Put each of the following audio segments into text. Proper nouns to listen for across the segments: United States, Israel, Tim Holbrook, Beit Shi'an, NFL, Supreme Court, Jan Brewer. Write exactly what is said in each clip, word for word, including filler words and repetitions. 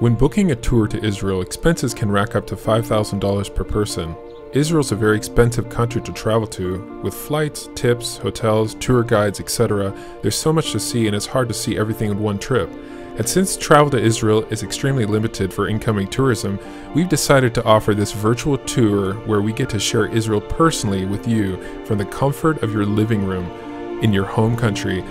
When booking a tour to Israel, expenses can rack up to five thousand dollars per person. Israel's a very expensive country to travel to, with flights, tips, hotels, tour guides, et cetera. There's so much to see and it's hard to see everything in one trip. And since travel to Israel is extremely limited for incoming tourism, we've decided to offer this virtual tour where we get to share Israel personally with you from the comfort of your living room in your home country.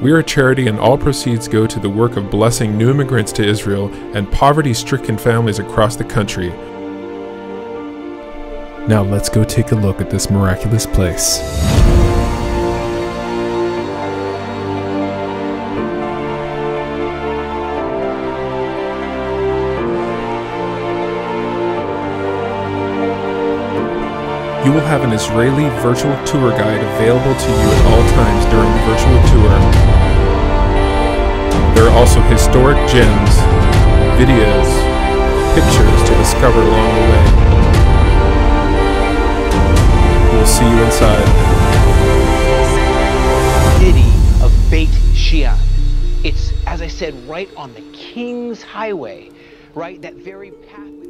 We are a charity and all proceeds go to the work of blessing new immigrants to Israel and poverty-stricken families across the country. Now let's go take a look at this miraculous place. You will have an Israeli virtual tour guide available to you at all times during the virtual tour. There are also historic gems, videos, pictures to discover along the way. We'll see you inside. City of Beit Shi'an. It's, as I said, right on the King's Highway, right? That very path.